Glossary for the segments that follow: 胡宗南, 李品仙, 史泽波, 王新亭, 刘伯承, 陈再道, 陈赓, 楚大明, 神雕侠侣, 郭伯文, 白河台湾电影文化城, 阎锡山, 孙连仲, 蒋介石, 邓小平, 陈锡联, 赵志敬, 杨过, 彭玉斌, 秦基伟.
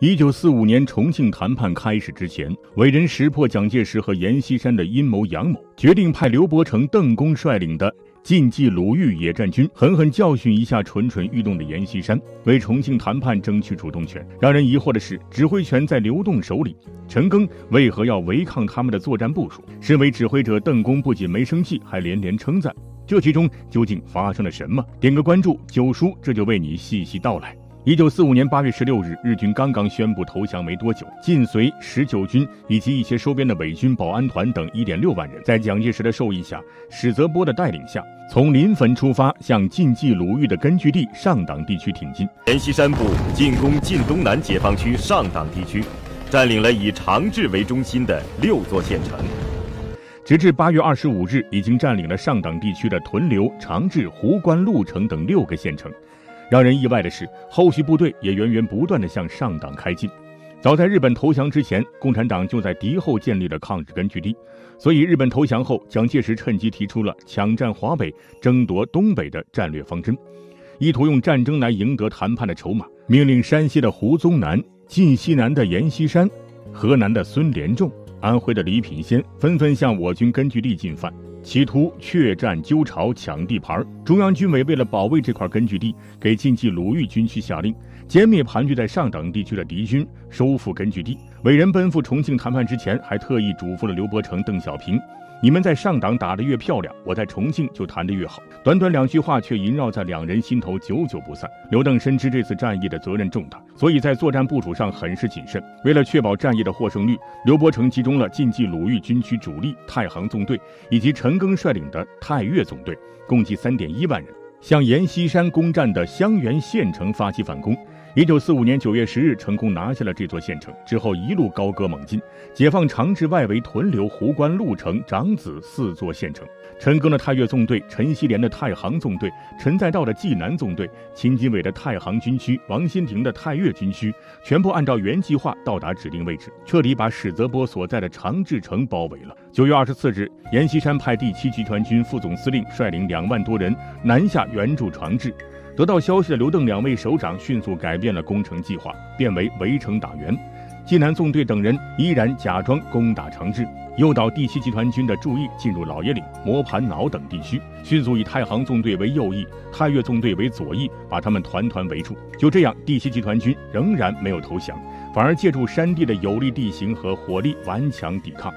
1945年重庆谈判开始之前，伪仁识破蒋介石和阎锡山的阴谋阳谋，决定派刘伯承、邓公率领的晋冀鲁豫野战军狠狠教训一下蠢蠢欲动的阎锡山，为重庆谈判争取主动权。让人疑惑的是，指挥权在刘栋手里，陈赓为何要违抗他们的作战部署？身为指挥者，邓公不仅没生气，还连连称赞。这其中究竟发生了什么？点个关注，九叔这就为你细细道来。1945年8月16日，日军刚刚宣布投降没多久，晋绥、19军以及一些收编的伪军保安团等 1.6 万人，在蒋介石的授意下，史泽波的带领下，从临汾出发，向晋冀鲁豫的根据地上党地区挺进。阎锡山部进攻晋东南解放区上党地区，占领了以长治为中心的6座县城，直至8月25日，已经占领了上党地区的屯留、长治、壶关、鹿城等6个县城。让人意外的是，后续部队也源源不断地向上党开进。早在日本投降之前，共产党就在敌后建立了抗日根据地，所以日本投降后，蒋介石趁机提出了抢占华北、争夺东北的战略方针，意图用战争来赢得谈判的筹码，命令山西的胡宗南、晋西南的阎锡山、河南的孙连仲、安徽的李品仙纷纷向我军根据地进犯，企图血战纠朝、抢地盘。中央军委为了保卫这块根据地，给晋冀鲁豫军区下令歼灭盘踞在上党地区的敌军，收复根据地。伪仁奔赴重庆谈判之前，还特意嘱咐了刘伯承、邓小平：“你们在上党打得越漂亮，我在重庆就谈得越好。”短短2句话，却萦绕在两人心头，久久不散。刘邓深知这次战役的责任重大，所以在作战部署上很是谨慎。为了确保战役的获胜率，刘伯承集中了晋冀鲁豫军区主力太行纵队以及陈赓率领的太岳纵队，共计 3.1 万人，向阎锡山攻占的襄垣县城发起反攻。1945年9月10日，成功拿下了这座县城，之后一路高歌猛进，解放长治外围屯留、壶关、鹿城、长子4座县城。陈赓的太岳纵队、陈锡联的太行纵队、陈再道的济南纵队、秦基伟的太行军区、王新亭的太岳军区，全部按照原计划到达指定位置，彻底把史泽波所在的长治城包围了。9月24日，阎锡山派第7集团军副总司令率领2万多人南下援助长治。得到消息的刘邓2位首长迅速改变了攻城计划，变为围城打援。济南纵队等人依然假装攻打长治，诱导第7集团军的注意进入老爷岭、磨盘脑等地区，迅速以太行纵队为右翼，太岳纵队为左翼，把他们团团围住。就这样，第7集团军仍然没有投降，反而借助山地的有利地形和火力顽强抵抗。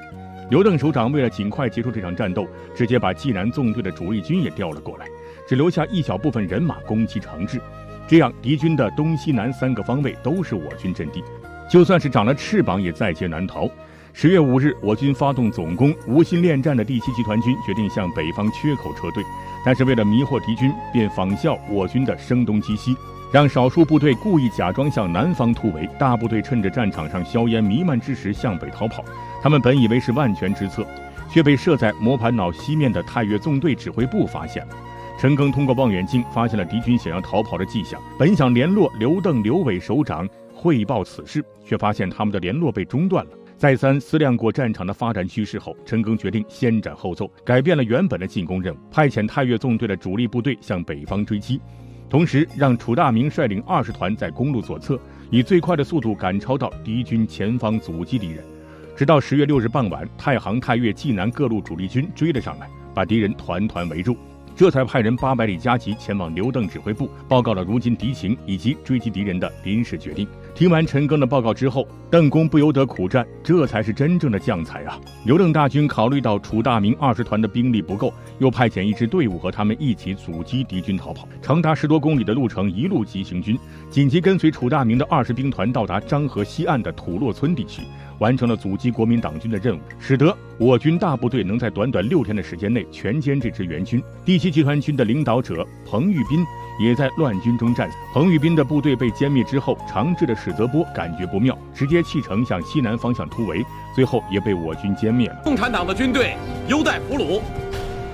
刘邓首长为了尽快结束这场战斗，直接把济南纵队的主力军也调了过来，只留下一小部分人马攻击长治。这样，敌军的东西南3个方位都是我军阵地，就算是长了翅膀也在劫难逃。10月5日，我军发动总攻，无心恋战的第7集团军决定向北方缺口撤退，但是为了迷惑敌军，便仿效我军的声东击西，让少数部队故意假装向南方突围，大部队趁着战场上硝烟弥漫之时向北逃跑。他们本以为是万全之策，却被设在磨盘脑西面的太岳纵队指挥部发现了。陈赓通过望远镜发现了敌军想要逃跑的迹象，本想联络刘邓2位首长汇报此事，却发现他们的联络被中断了。再三思量过战场的发展趋势后，陈赓决定先斩后奏，改变了原本的进攻任务，派遣太岳纵队的主力部队向北方追击。同时让楚大明率领20团在公路左侧以最快的速度赶超到敌军前方，阻击敌人。直到10月6日傍晚，太行、太岳、济南各路主力军追了上来，把敌人团团围住，这才派人800里加急前往刘邓指挥部，报告了如今敌情以及追击敌人的临时决定。听完陈赓的报告之后，邓公不由得苦战，这才是真正的将才啊！刘邓大军考虑到楚大明20团的兵力不够，又派遣一支队伍和他们一起阻击敌军逃跑，长达10多公里的路程，一路急行军，紧急跟随楚大明的20兵团到达漳河西岸的土洛村地区，完成了阻击国民党军的任务，使得我军大部队能在短短6天的时间内全歼这支援军。第7集团军的领导者彭玉斌也在乱军中战死。彭玉斌的部队被歼灭之后，长治的史泽波感觉不妙，直接弃城向西南方向突围，最后也被我军歼灭了。共产党的军队优待俘虏，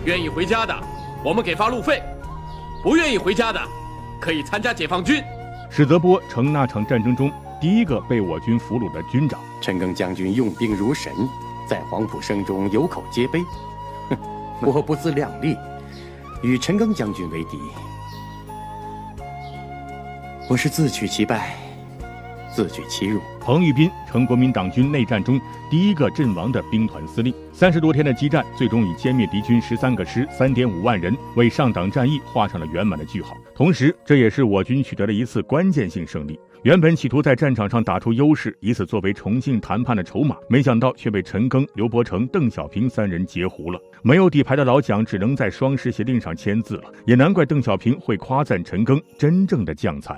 愿意回家的我们给发路费，不愿意回家的可以参加解放军。史泽波成那场战争中第1个被我军俘虏的军长。陈赓将军用兵如神，在黄埔声中有口皆碑，我不自量力，与陈赓将军为敌，我是自取其败，自取其辱。彭玉斌成国民党军内战中第一个阵亡的兵团司令。30多天的激战，最终以歼灭敌军13个师、3.5万人，为上党战役画上了圆满的句号。同时，这也是我军取得了一次关键性胜利。 原本企图在战场上打出优势，以此作为重庆谈判的筹码，没想到却被陈赓、刘伯承、邓小平3人截胡了。没有底牌的老蒋只能在双十协定上签字了，也难怪邓小平会夸赞陈赓真正的将才。